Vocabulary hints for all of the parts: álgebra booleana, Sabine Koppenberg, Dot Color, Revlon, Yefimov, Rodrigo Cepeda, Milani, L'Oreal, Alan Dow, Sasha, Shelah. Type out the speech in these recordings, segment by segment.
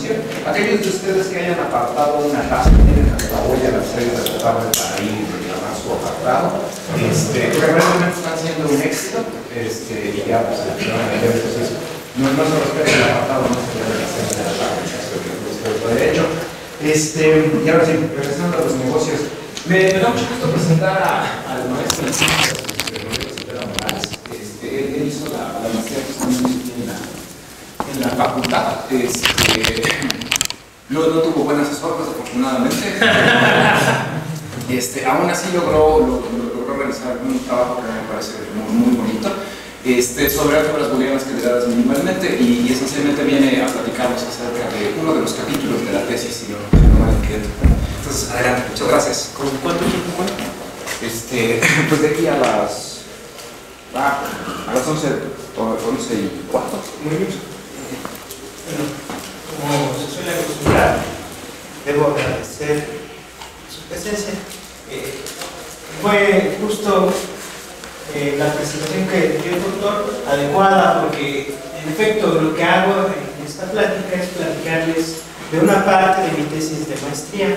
comisión. Aquellos de ustedes que hayan apartado una taza, tienen hasta hoy a las 6 de la tarde para ir y reclamar su apartado. Realmente están siendo un éxito. Y ya, pues, entonces, no se respeta el apartado, no se puede hacer de la tarde, derecho. Y ahora sí, regresando a los negocios. Me da mucho gusto presentar al maestro Rodrigo Cepeda Morales. Él hizo la maestría en la facultad. Luego no tuvo buenas sorpresas, afortunadamente. Aún así logró realizar un trabajo que me parece muy bonito. Sobre álgebras booleanas generadas minimalmente, y esencialmente viene a platicarnos acerca de uno de los capítulos de la tesis, si no mal entiendo. Entonces, adelante, muchas gracias. ¿Con cuánto tiempo cuenta? Pues de aquí a las 11 y 4. Muy bien. Bueno, como se suele acostumbrar, debo agradecer su presencia. Fue justo la presentación que dio el doctor, adecuada, porque en efecto lo que hago en esta plática es platicarles de una parte de mi tesis de maestría.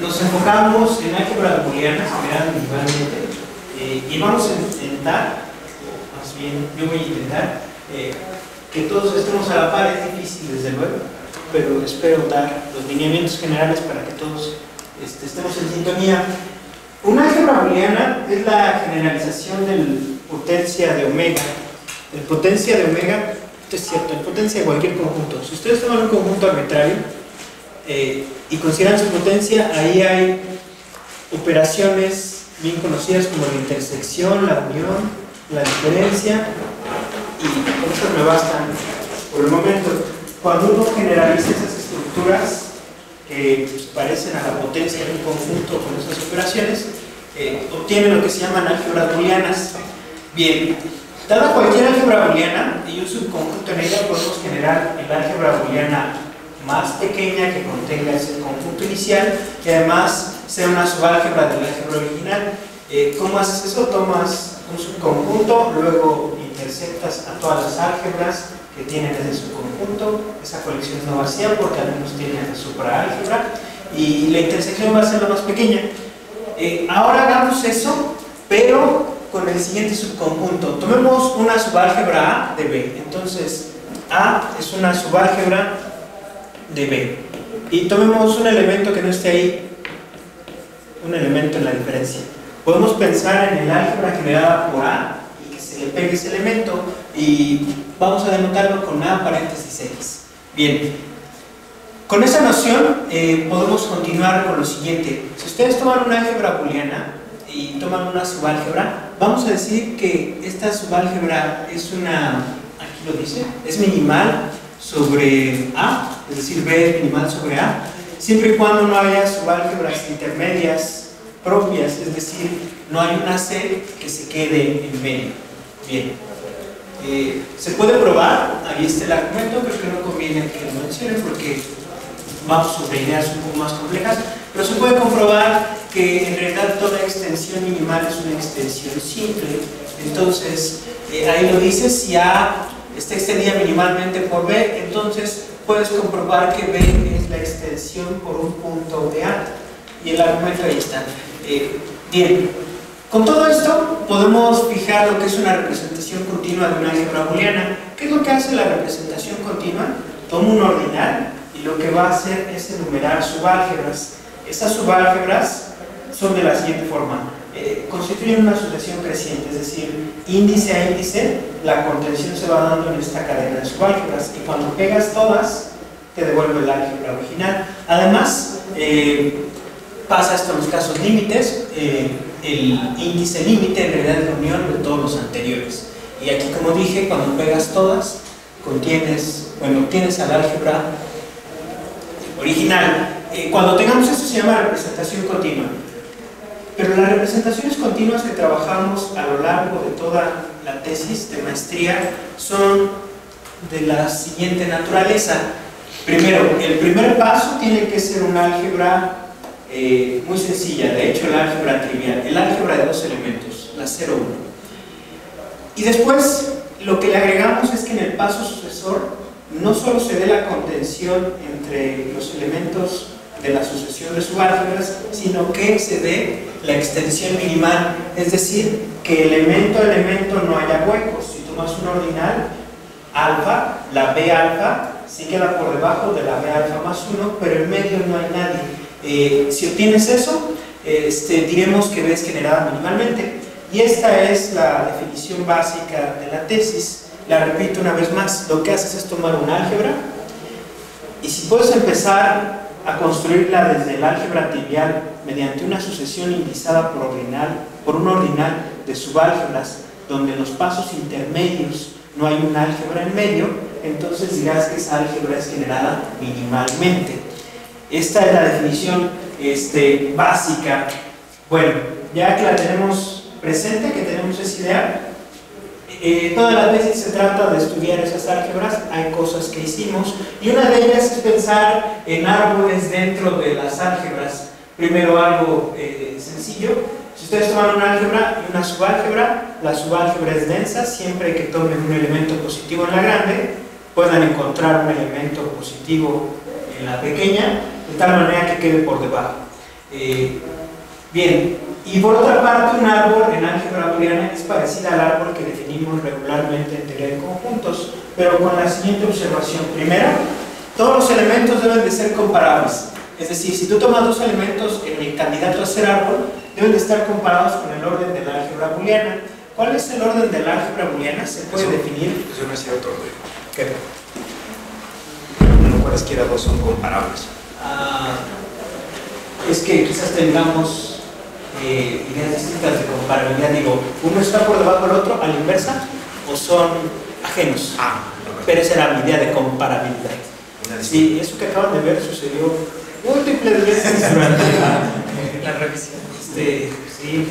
Nos enfocamos en álgebra booleana generada minimalmente, y vamos a intentar, o más bien yo voy a intentar, que todos estemos a la par. Es difícil, desde luego, pero espero dar los lineamientos generales para que todos estemos en sintonía. Una álgebra booleana es la generalización del potencia de omega, es cierto, el potencia de cualquier conjunto. Si ustedes toman un conjunto arbitrario y consideran su potencia, ahí hay operaciones bien conocidas como la intersección, la unión, la diferencia, y con esto me bastan por el momento. Cuando uno generaliza esas estructuras que parecen a la potencia de un conjunto con esas operaciones, obtienen lo que se llaman álgebras booleanas. Bien, dada cualquier álgebra booleana y un subconjunto en ella, podemos generar el álgebra booleana más pequeña que contenga ese conjunto inicial, que además sea una subálgebra del álgebra original. ¿Cómo haces eso? Tomas un subconjunto, luego intersectas a todas las álgebras que tienen ese subconjunto. Esa colección no vacía porque algunos tienen la supraálgebra, y la intersección va a ser la más pequeña. Ahora hagamos eso, pero con el siguiente subconjunto. Tomemos una subálgebra A de B. Entonces, A es una subálgebra de B, y tomemos un elemento que no esté ahí, un elemento en la diferencia. Podemos pensar en el álgebra generada por A, se le pegue ese elemento, y vamos a denotarlo con A paréntesis X. Bien, con esa noción podemos continuar con lo siguiente. Si ustedes toman una álgebra booleana y toman una subálgebra, vamos a decir que esta subálgebra es una, aquí lo dice, es minimal sobre A, es decir, B es minimal sobre A, siempre y cuando no haya subálgebras intermedias propias, es decir, no hay una C que se quede en medio. Bien, se puede probar, ahí está el argumento, pero creo que no conviene que lo mencione porque vamos sobre ideas un poco más complejas, pero se puede comprobar que en realidad toda extensión minimal es una extensión simple. Entonces, ahí lo dice, si A está extendida minimalmente por B, entonces puedes comprobar que B es la extensión por un punto de A, y el argumento ahí está. Bien. Con todo esto podemos fijar lo que es una representación continua de una álgebra booleana. ¿Qué es lo que hace la representación continua? Toma un ordinal y lo que va a hacer es enumerar subálgebras. Esas subálgebras son de la siguiente forma. Constituyen una sucesión creciente, es decir, índice a índice, la contención se va dando en esta cadena de subálgebras, y cuando pegas todas, te devuelve el álgebra original. Además, pasa esto en los casos límites. El índice límite en realidad es la unión de todos los anteriores, y aquí, como dije, cuando pegas todas obtienes al álgebra original. Cuando tengamos esto, se llama representación continua, pero las representaciones continuas que trabajamos a lo largo de toda la tesis de maestría son de la siguiente naturaleza. Primero, el primer paso tiene que ser un álgebra muy sencilla, de hecho el álgebra trivial, el álgebra de dos elementos, la 0,1. Y después lo que le agregamos es que en el paso sucesor no solo se dé la contención entre los elementos de la sucesión de subalgebras, sino que se dé la extensión minimal, es decir, que elemento a elemento no haya huecos. Si tomas un ordinal alfa, la B alfa sí queda por debajo de la B alfa más 1, pero en medio no hay nadie. Si obtienes eso, diremos que B es generada minimalmente. Y esta es la definición básica de la tesis. La repito una vez más, lo que haces es tomar un álgebra, y si puedes empezar a construirla desde el álgebra trivial mediante una sucesión indizada por un ordinal de subálgebras, donde en los pasos intermedios no hay un álgebra en medio, entonces dirás que esa álgebra es generada minimalmente. Esta es la definición básica. Bueno, ya que la tenemos presente, que tenemos esa idea, todas las veces se trata de estudiar esas álgebras. Hay cosas que hicimos, y una de ellas es pensar en árboles dentro de las álgebras. Primero, algo sencillo: si ustedes toman una álgebra y una subálgebra, la subálgebra es densa. Siempre que tomen un elemento positivo en la grande, puedan encontrar un elemento positivo en la pequeña, de tal manera que quede por debajo. Bien, y por otra parte, un árbol en álgebra booleana es parecido al árbol que definimos regularmente en teoría de conjuntos, pero con la siguiente observación. Primera, todos los elementos deben de ser comparables, es decir, si tú tomas dos elementos en el candidato a ser árbol, deben de estar comparados con el orden de la álgebra booleana. ¿Cuál es el orden de la álgebra booleana? Se puede definir. Eso no es cierto, Rodrigo. ¿Qué? No cualesquiera dos son comparables. Es que quizás tengamos ideas distintas de comparabilidad. Digo, ¿uno está por debajo del otro a la inversa o son ajenos? Pero esa era mi idea de comparabilidad. Sí, eso que acaban de ver sucedió múltiples veces durante la revisión. Sí,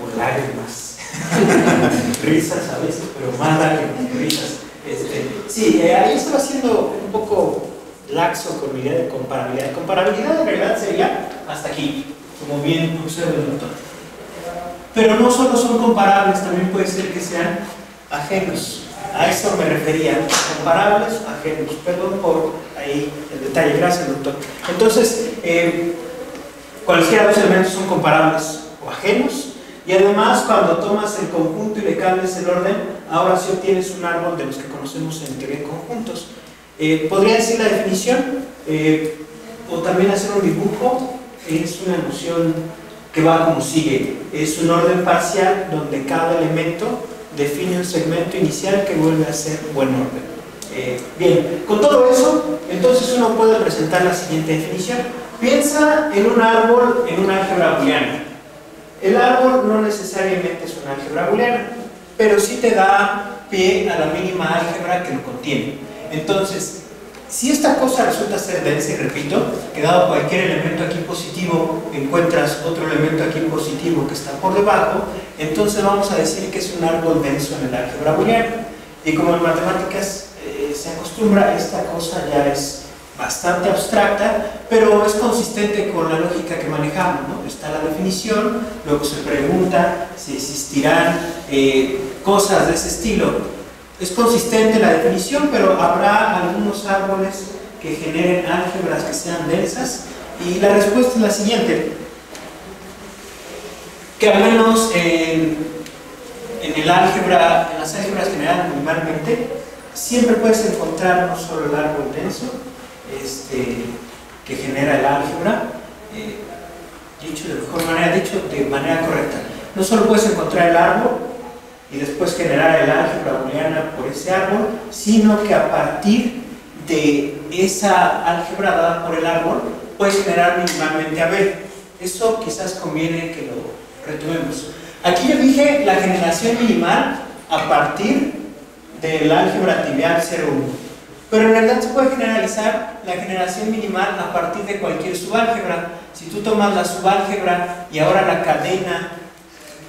por lágrimas. Risas a veces, pero más lágrimas que risas. Sí, ahí estaba siendo un poco laxo con mi idea de comparabilidad. Comparabilidad en realidad sería hasta aquí, como bien observa el doctor. Pero no solo son comparables, también puede ser que sean ajenos. A eso me refería, comparables, ajenos. Perdón por ahí el detalle, gracias doctor. Entonces, cualquiera de los elementos son comparables o ajenos, y además cuando tomas el conjunto y le cambias el orden, ahora sí obtienes un árbol de los que conocemos en teoría de conjuntos. Podría decir la definición, o también hacer un dibujo. Es una noción que va como sigue: es un orden parcial donde cada elemento define un segmento inicial que vuelve a ser buen orden. Bien, con todo eso, entonces uno puede presentar la siguiente definición. Piensa en un árbol en una álgebra booleana. El árbol no necesariamente es una álgebra booleana, pero sí te da pie a la mínima álgebra que lo contiene. Entonces, si esta cosa resulta ser densa, y repito, que dado cualquier elemento aquí positivo, encuentras otro elemento aquí positivo que está por debajo, entonces vamos a decir que es un árbol denso en el álgebra booleana. Y como en matemáticas se acostumbra, esta cosa ya es bastante abstracta, pero es consistente con la lógica que manejamos, ¿no? Está la definición, luego se pregunta si existirán cosas de ese estilo. Es consistente la definición, pero habrá algunos árboles que generen álgebras que sean densas, y la respuesta es la siguiente: que al menos en las álgebras generadas minimalmente, siempre puedes encontrar no solo el árbol denso que genera el álgebra, dicho de manera correcta, no solo puedes encontrar el árbol y después generar el álgebra booleana por ese árbol, sino que a partir de esa álgebra dada por el árbol puedes generar minimalmente a B. Eso quizás conviene que lo retomemos. Aquí yo dije la generación minimal a partir del álgebra trivial 0,1, pero en realidad se puede generalizar la generación minimal a partir de cualquier subálgebra. Si tú tomas la subálgebra y ahora la cadena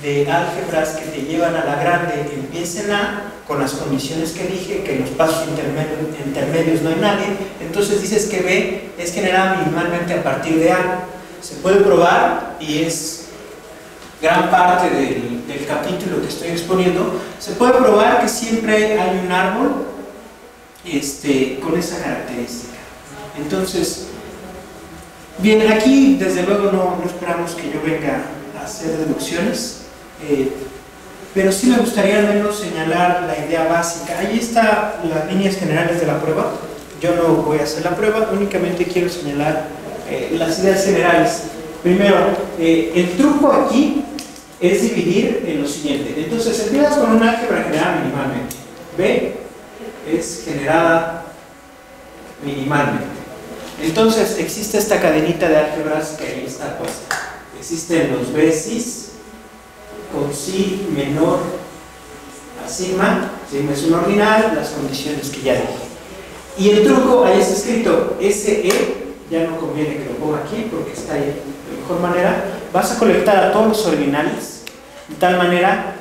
de álgebras que te llevan a la grande empiecen con las condiciones que dije, que en los pasos intermedios no hay nadie, entonces dices que B es generada minimalmente a partir de A. Se puede probar, y es gran parte del capítulo que estoy exponiendo, se puede probar que siempre hay un árbol con esa característica. Entonces, bien, aquí desde luego no esperamos que yo venga a hacer deducciones, pero sí me gustaría al menos señalar la idea básica. Ahí están las líneas generales de la prueba. Yo no voy a hacer la prueba, únicamente quiero señalar las ideas generales. Primero, el truco aquí es dividir en lo siguiente. Entonces empiezas con una álgebra generada minimalmente. B es generada minimalmente. Entonces existe esta cadenita de álgebras que ahí está puesta. Existen los B cis con si menor a sigma. Sigma es un ordinal, las condiciones que ya dije. Y el truco, ahí está escrito SE, ya no conviene que lo ponga aquí porque está ahí de mejor manera. Vas a colectar a todos los ordinales de tal manera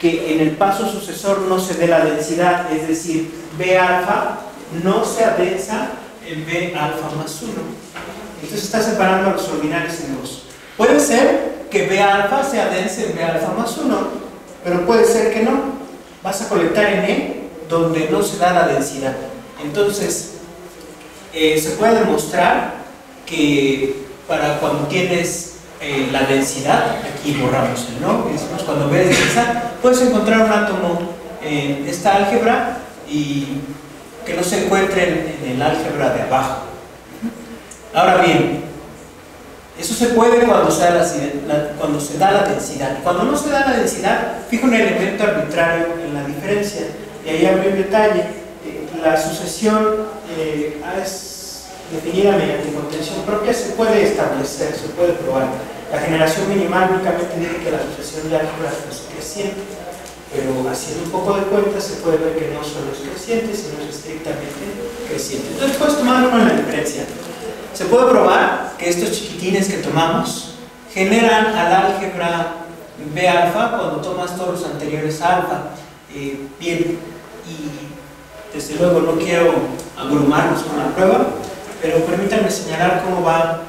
que en el paso sucesor no se dé la densidad, es decir, B alfa no se adensa en B alfa más 1. Entonces estás separando a los ordinales en dos. Puede ser que B alfa se adense en B alfa más 1, pero puede ser que no. Vas a colectar en E donde no se da la densidad. Entonces, se puede demostrar que para cuando tienes la densidad, aquí borramos el no, decimos cuando ves densidad, puedes encontrar un átomo en esta álgebra y que no se encuentre en el álgebra de abajo. Ahora bien, eso se puede cuando se da la densidad. Cuando no se da la densidad, fija un elemento arbitrario en la diferencia. Y ahí abre un detalle. La sucesión es definida mediante contención propia, se puede establecer, se puede probar. La generación minimal únicamente dice que la sucesión de álgebras no es creciente, pero haciendo un poco de cuenta se puede ver que no solo es creciente, sino es estrictamente creciente. Entonces puedes tomar una diferencia. Se puede probar que estos chiquitines que tomamos generan al álgebra B alfa cuando tomas todos los anteriores alfa. Bien, y desde luego no quiero abrumarnos con la prueba, pero permítanme señalar cómo va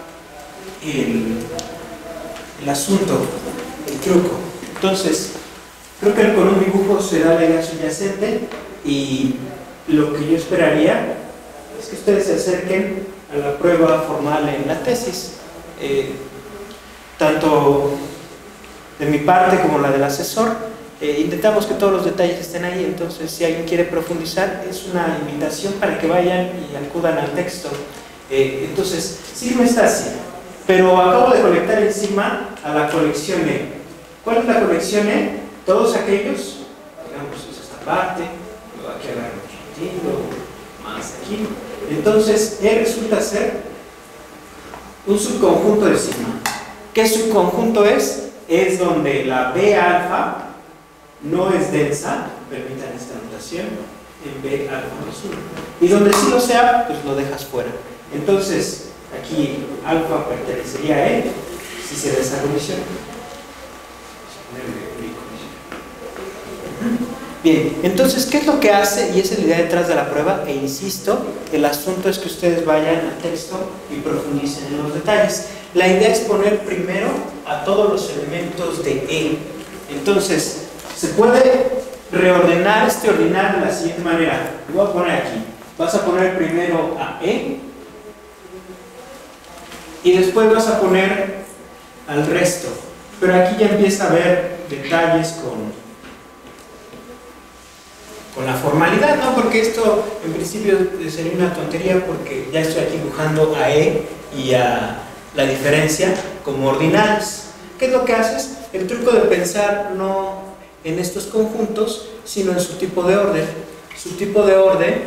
el asunto, el truco. Entonces, creo que con un dibujo se da la idea subyacente y lo que yo esperaría es que ustedes se acerquen a la prueba formal en la tesis. Tanto de mi parte como la del asesor. Intentamos que todos los detalles estén ahí, entonces si alguien quiere profundizar es una invitación para que vayan y acudan al texto. Entonces, sigma está así, pero acabo de colectar encima a la colección E. ¿Cuál es la colección E? Todos aquellos, digamos, es esta parte, luego aquí agarro un poquitito, más aquí. Entonces, E resulta ser un subconjunto de sigma. ¿Qué subconjunto es? Es donde la B alfa no es densa, permitan esta notación, en B alfa más 1. Y donde sí lo sea, pues lo dejas fuera. Entonces, aquí alfa pertenecería a E, si se da esa condición. Bien, entonces, ¿qué es lo que hace? Y esa es la idea detrás de la prueba, e insisto, el asunto es que ustedes vayan al texto y profundicen en los detalles. La idea es poner primero a todos los elementos de E. Entonces, se puede reordenar este ordinal de la siguiente manera. Lo voy a poner aquí. Vas a poner primero a E y después vas a poner al resto. Pero aquí ya empieza a haber detalles con la formalidad, ¿no? Porque esto en principio sería una tontería porque ya estoy aquí dibujando a E y a la diferencia como ordinales. ¿Qué es lo que haces? El truco de pensar no en estos conjuntos, sino en su tipo de orden. Su tipo de orden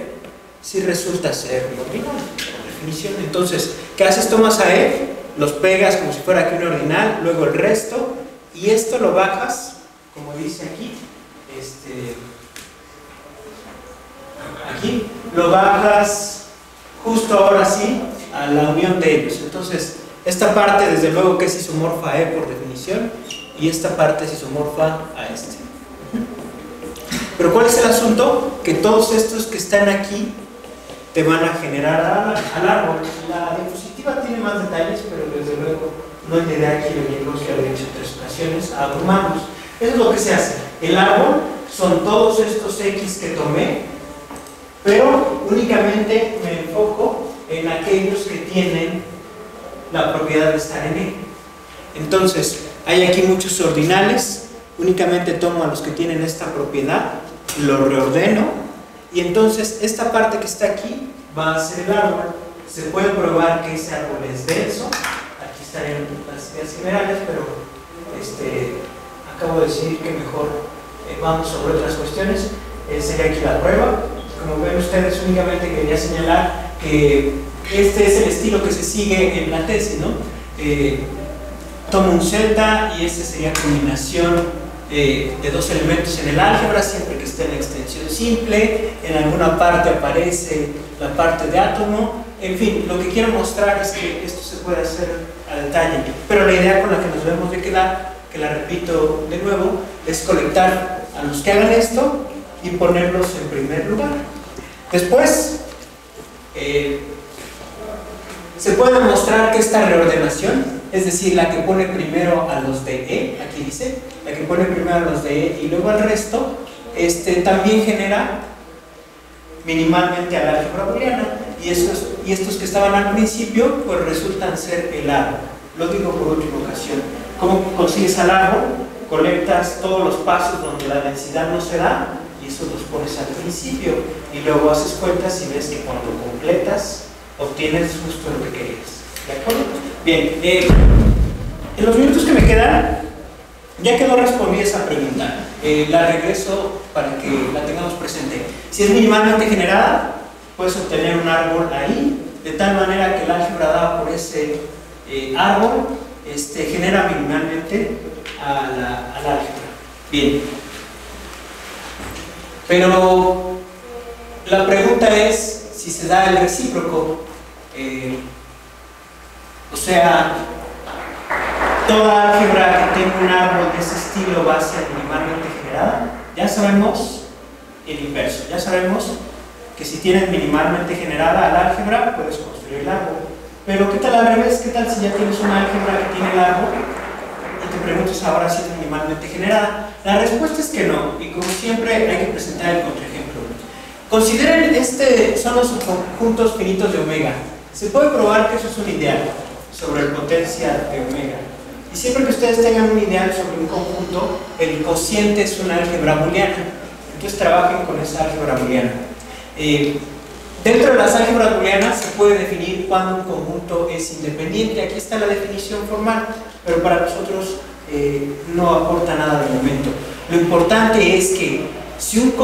sí resulta ser un ordinal, por definición. Entonces, ¿qué haces? Tomas a E, los pegas como si fuera aquí un ordinal, luego el resto, y esto lo bajas, como dice aquí, aquí, lo bajas justo ahora sí a la unión de ellos. Entonces, esta parte desde luego que es isomorfa a E por definición, y esta parte es isomorfa a este. Pero ¿cuál es el asunto? Que todos estos que están aquí te van a generar al árbol. La diapositiva tiene más detalles, pero desde luego no es de aquí lo mismo que había hecho en tres ocasiones, abrumamos. Eso es lo que se hace. El árbol son todos estos X que tomé pero únicamente me enfoco en aquellos que tienen la propiedad de estar en él. Entonces, hay aquí muchos ordinales, únicamente tomo a los que tienen esta propiedad, lo reordeno, y entonces esta parte que está aquí va a ser el árbol. Se puede probar que ese árbol es denso, aquí estarían las ideas generales, pero acabo de decir que mejor vamos sobre otras cuestiones. Sería aquí la prueba. Como ven ustedes, únicamente quería señalar que este es el estilo que se sigue en la tesis, ¿no? Tomo un Z y esta sería combinación de dos elementos en el álgebra, siempre que esté en la extensión simple, en alguna parte aparece la parte de átomo, en fin, lo que quiero mostrar es que esto se puede hacer a detalle, pero la idea con la que nos debemos de quedar, que la repito de nuevo, es colectar a los que hagan esto y ponerlos en primer lugar. Después, se puede mostrar que esta reordenación, es decir, la que pone primero a los de E, aquí dice, la que pone primero a los de E y luego al resto, también genera minimalmente al álgebra booleana, y estos que estaban al principio, pues resultan ser el árbol. Lo digo por última ocasión. ¿Cómo consigues al árbol? Colectas todos los pasos donde la densidad no se da, y eso los pones al principio, y luego haces cuentas y ves que cuando completas, obtienes justo lo que querías. ¿De acuerdo? Bien, en los minutos que me quedan, ya que no respondí esa pregunta, la regreso para que la tengamos presente. Si es minimalmente generada, puedes obtener un árbol ahí, de tal manera que el álgebra dada por ese árbol genera minimalmente al álgebra. Bien, pero la pregunta es si se da el recíproco. O sea, toda álgebra que tenga un árbol de ese estilo va a ser minimalmente generada. Ya sabemos el inverso, ya sabemos que si tienes minimalmente generada la álgebra, puedes construir el árbol. Pero ¿qué tal al revés? ¿Qué tal si ya tienes una álgebra que tiene el árbol y te preguntas ahora si es minimalmente generada? La respuesta es que no, y como siempre hay que presentar el contraejemplo. Consideren, son los subconjuntos finitos de omega. Se puede probar que eso es un ideal sobre el potencial de omega, y siempre que ustedes tengan un ideal sobre un conjunto, el cociente es una álgebra booleana, entonces trabajen con esa álgebra booleana. Dentro de las álgebras booleanas se puede definir cuándo un conjunto es independiente. Aquí está la definición formal, pero para nosotros no aporta nada de momento. Lo importante es que si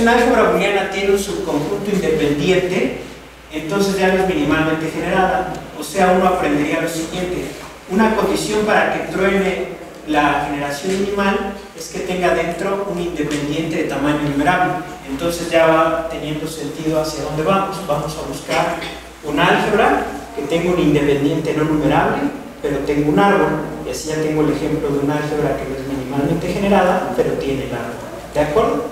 una álgebra booleana tiene un subconjunto independiente, entonces ya no es minimalmente generada. O sea, uno aprendería lo siguiente: una condición para que truene la generación minimal es que tenga dentro un independiente de tamaño numerable. Entonces ya va teniendo sentido hacia dónde vamos. Vamos a buscar una álgebra que tenga un independiente no numerable, pero tenga un árbol, y así ya tengo el ejemplo de una álgebra que no es minimalmente generada, pero tiene el árbol. ¿De acuerdo?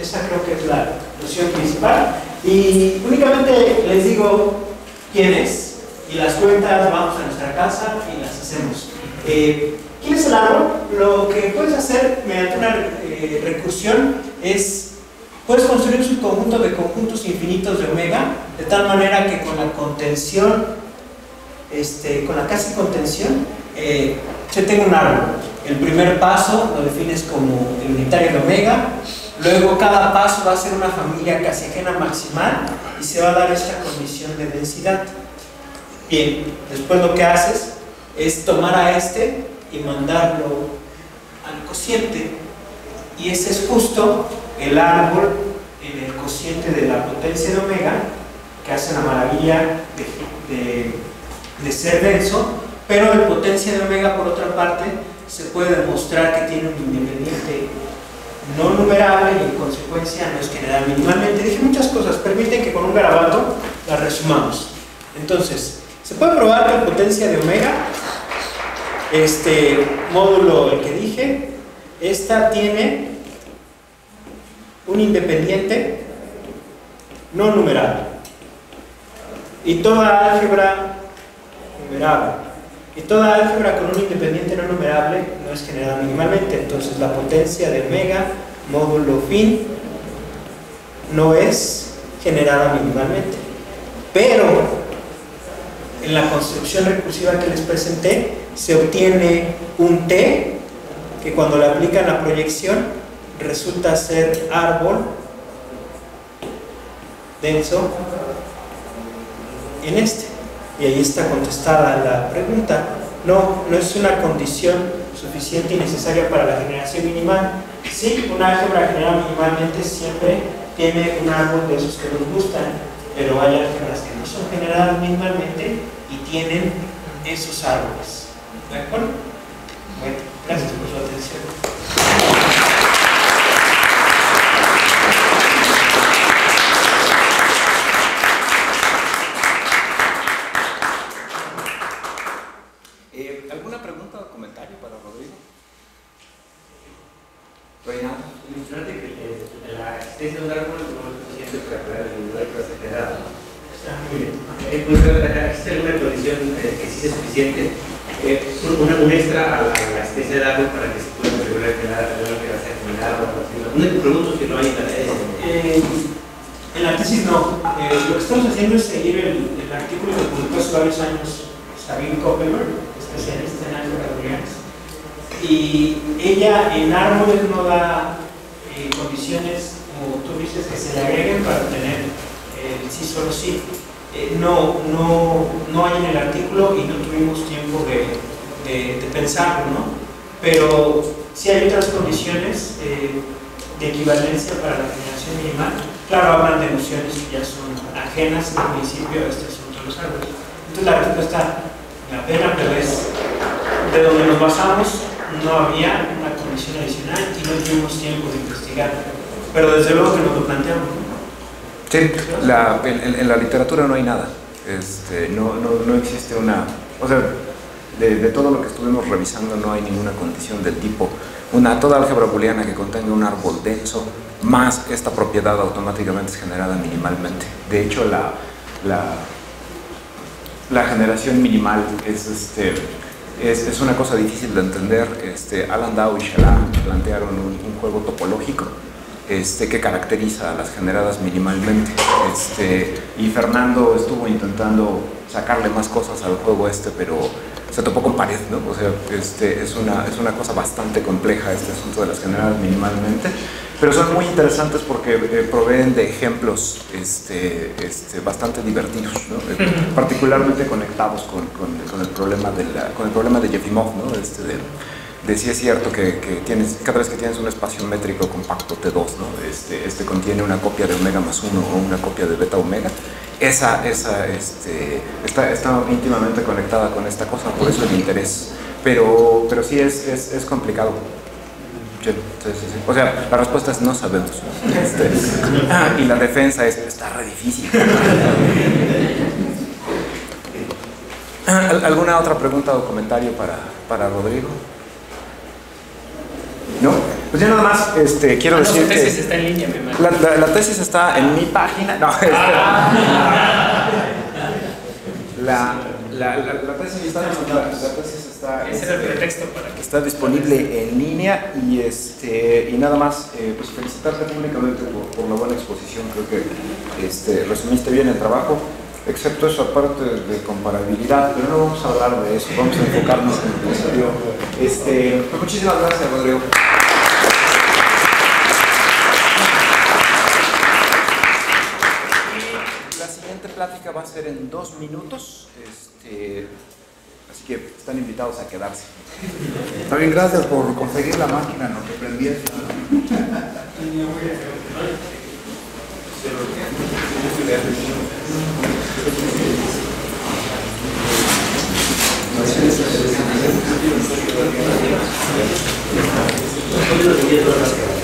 Esa creo que es la noción principal, y únicamente les digo quién es, y las cuentas vamos a nuestra casa y las hacemos. ¿Quién es el árbol? Lo que puedes hacer mediante una recursión es, puedes construir un subconjunto de conjuntos infinitos de omega, de tal manera que con la contención, con la casi contención, se tenga un árbol. El primer paso lo defines como el unitario de omega. Luego cada paso va a ser una familia casi ajena maximal, y se va a dar esta condición de densidad. Bien, después lo que haces es tomar a y mandarlo al cociente, y ese es justo el árbol en el cociente de la potencia de omega, que hace la maravilla de ser denso. Pero el potencia de omega, por otra parte, se puede demostrar que tiene un independiente no numerable, y en consecuencia no es general minimalmente. Dije muchas cosas, permiten que con un garabato las resumamos. Entonces, se puede probar que la potencia de omega, módulo el que dije, esta tiene un independiente no numerable, y toda álgebra numerable, y toda álgebra con un independiente no numerable no es generada minimalmente. Entonces la potencia de omega módulo fin no es generada minimalmente. Pero en la construcción recursiva que les presenté se obtiene un T que cuando le aplican la proyección resulta ser árbol denso en este, y ahí está contestada la pregunta. No es una condición suficiente y necesaria para la generación minimal. Sí, una álgebra generada minimalmente siempre tiene un árbol de esos que nos gustan, pero hay álgebras que no son generadas minimalmente y tienen esos árboles, ¿de acuerdo? Bueno, gracias por su atención. Un extra a la especie de datos para que se pueda regular lo que va a ser generado. ¿No pregunto que no hay en la tesis? No. Lo que estamos haciendo es seguir el artículo que publicó hace varios años Sabine Koppenberg, especialista en álgebra lineares. Y ella en árboles no da condiciones, como tú dices, que se le agreguen para obtener el sí solo sí. No hay en el artículo y no tuvimos tiempo de pensarlo, ¿no? Pero sí hay otras condiciones de equivalencia para la generación minimal. Claro, hablan de nociones que ya son ajenas al principio a este asunto de los árboles. Entonces la respuesta me apena, pero es de donde nos basamos, no había una condición adicional y no tuvimos tiempo de investigar, pero desde luego que nos lo planteamos, ¿no? Sí, en la literatura no hay nada, no existe una, o sea, de todo lo que estuvimos revisando no hay ninguna condición del tipo, toda álgebra booleana que contenga un árbol denso más esta propiedad automáticamente es generada minimalmente. De hecho, la generación minimal es una cosa difícil de entender. Alan Dow y Shelah plantearon un juego topológico que caracteriza a las generadas minimalmente, y Fernando estuvo intentando sacarle más cosas al juego pero se topó con pared, ¿no? O sea, es una cosa bastante compleja asunto de las generadas minimalmente, pero son muy interesantes porque proveen de ejemplos bastante divertidos, ¿no? Particularmente conectados con el problema de Yefimov, ¿no? Si es cierto que tienes, cada vez que tienes un espacio métrico compacto T2, ¿no? Este contiene una copia de omega más 1 o una copia de beta omega. Está íntimamente conectada con esta cosa, por eso el interés. Pero sí es complicado. Sí. O sea, la respuesta es no sabemos, ¿no? Y la defensa es, está re difícil. ¿Alguna otra pregunta o comentario para Rodrigo? ¿No? Pues yo nada más quiero decir que... La tesis está en línea, mi hermano. La tesis está en mi página. No, la tesis está disponible en línea y nada más pues felicitarte públicamente por la buena exposición. Creo que resumiste bien el trabajo, excepto esa parte de comparabilidad, pero no vamos a hablar de eso, vamos a enfocarnos en el estudio. Pues muchísimas gracias, Rodrigo. La siguiente plática va a ser en 2 minutos, así que están invitados a quedarse. Está bien, gracias por conseguir la máquina, ¿no? Que prendí esto. Gracias.